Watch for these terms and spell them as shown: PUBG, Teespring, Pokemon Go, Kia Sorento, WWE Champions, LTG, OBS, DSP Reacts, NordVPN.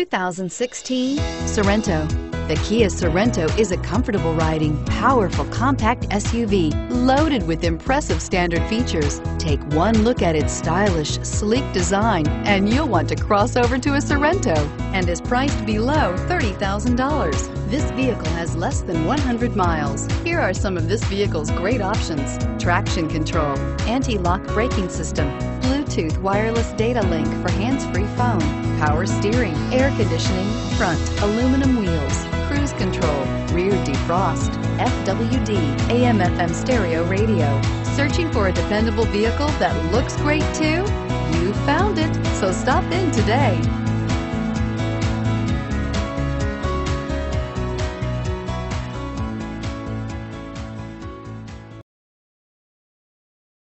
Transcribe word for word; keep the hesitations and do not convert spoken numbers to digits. two thousand sixteen Sorento. The Kia Sorento is a comfortable riding, powerful compact S U V loaded with impressive standard features. Take one look at its stylish, sleek design and you'll want to cross over to a Sorento, and is priced below thirty thousand dollars. This vehicle has less than one hundred miles. Here are some of this vehicle's great options: traction control, anti-lock braking system, Bluetooth wireless data link for hands-free phone, power steering, air conditioning, front aluminum wheels, cruise control, rear defrost, F W D, A M F M stereo radio. Searching for a dependable vehicle that looks great too? You found it, so stop in today.